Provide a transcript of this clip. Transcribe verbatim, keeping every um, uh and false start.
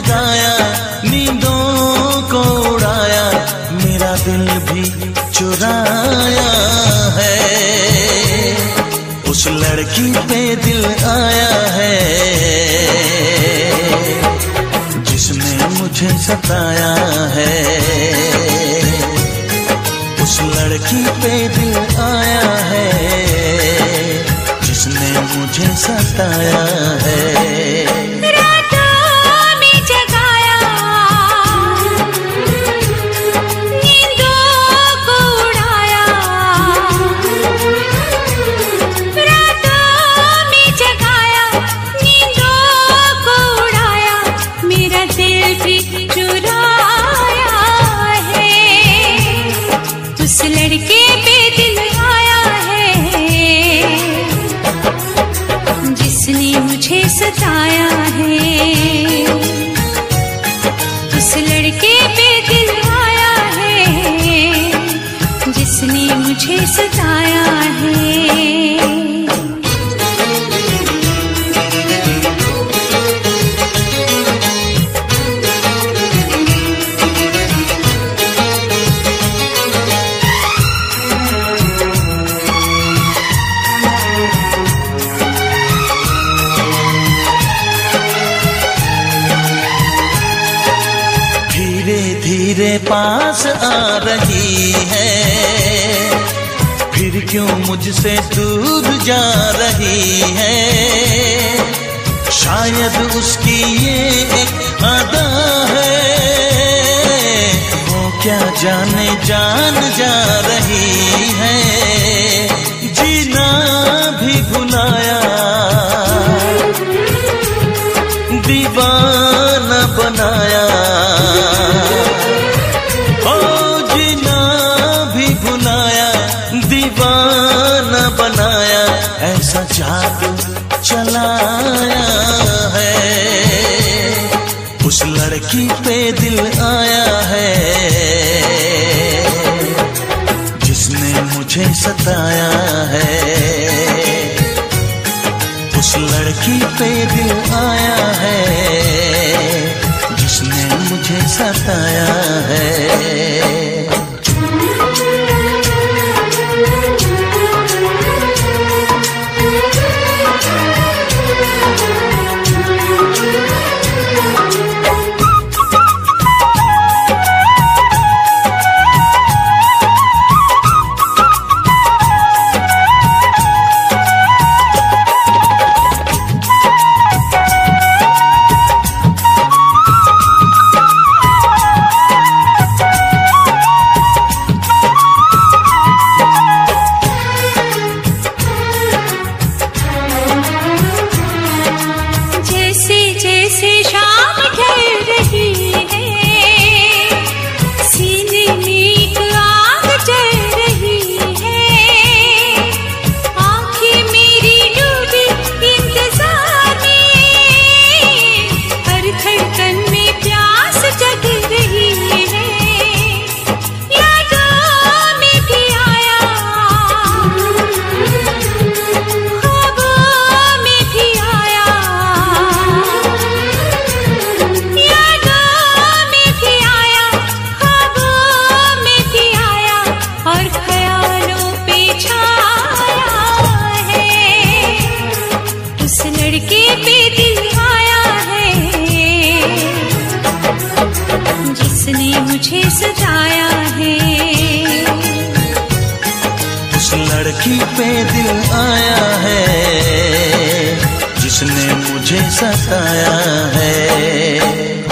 जगाया, नींदों को उड़ाया, मेरा दिल भी चुराया है। उस लड़की पे दिल आया है जिसने मुझे सताया है। उस लड़की पे दिल आया है जिसने मुझे सताया है। धीरे पास आ रही है, फिर क्यों मुझसे दूर जा रही है। शायद उसकी ये एक अदा है, वो क्या जाने जान जा रही है। जीना भी भुलाया, दीवाना बनाया, ऐसा जादू चलाया है। उस लड़की पे दिल आया है जिसने मुझे सताया है। उस लड़की पे दिल आया है जिसने मुझे सताया है। लड़की पे दिल आया है जिसने मुझे सताया है।